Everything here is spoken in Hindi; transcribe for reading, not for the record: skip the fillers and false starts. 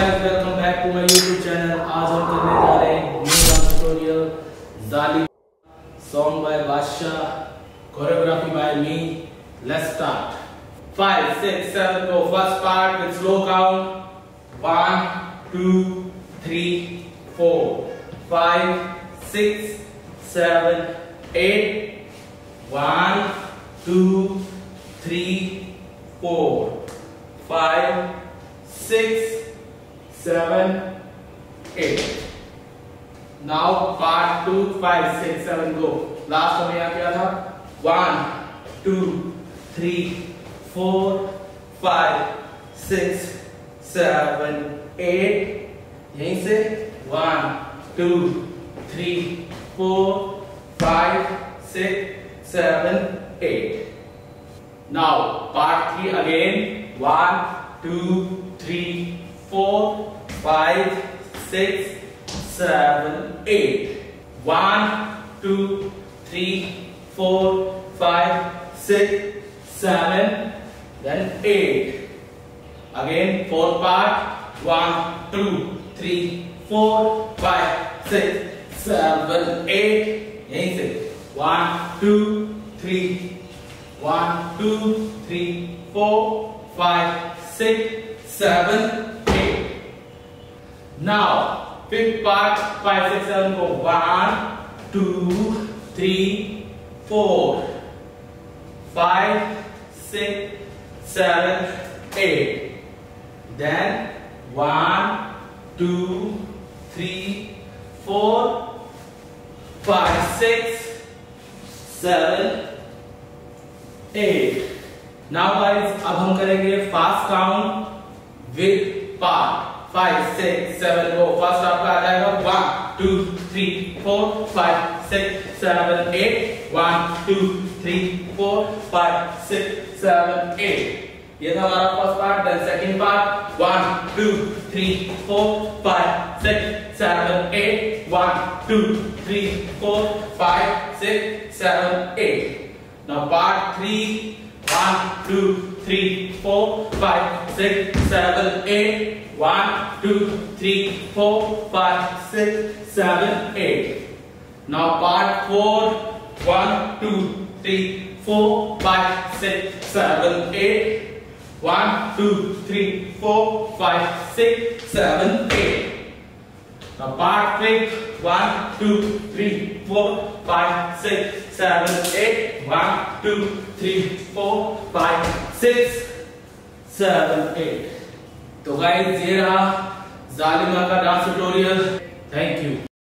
Welcome back to my YouTube channel. आज हम करने जा रहे हैं new dance tutorial Zaalim, song by Badshah, choreography by me. Let's start. 5 6 7 go. First part with slow count. 1 2 3 4 5 6 7 8 1 2 3 4 5 6 7 8. Now part 2. 5 6 7 go. Last हमें यहाँ क्या था? 1 2 3 4 5 6 7 8. यहीं से 1 2 3 4 5 6 7 8. Now part 3 again. 1 2 3 4 5 6 7 8. 1 2 3 4 5 6 7 then 8. Again fourth part. 1 2 3 4 5 6 7 8. यहीं से 1 2 3 1 2 3 4 5 6 7 8. Now fifth part. 5 6 7 go. 1 2 3 4 5 6 7 8. Then 1 2 3 4 5 6 7 8. Now guys, अब हम करेंगे fast count with part. 5 6 7 go. First आपका आ जाएगा 1 2 3 4 5 6 7 8. 1 2 3 4 5 6 7 8. ये था हमारा first part. Then second part. 1 2 3 4 5 6 7 8. 1 2 3 4 5 6 7 8. Now part 3. 1 2 3 4 5 6 7 8. 1 2 3 4 5 6 7 8. Now part 4. 1 2 3 4 5 6 7 8. 1 2 3 4 5 6 7 8. Now part 5. 1 2 3 4 5 6 7 8. 1 2 3 4 5 6 7 8. तो गाइस, ये रहा ज़ालिमा का डांस ट्यूटोरियल. Thank you.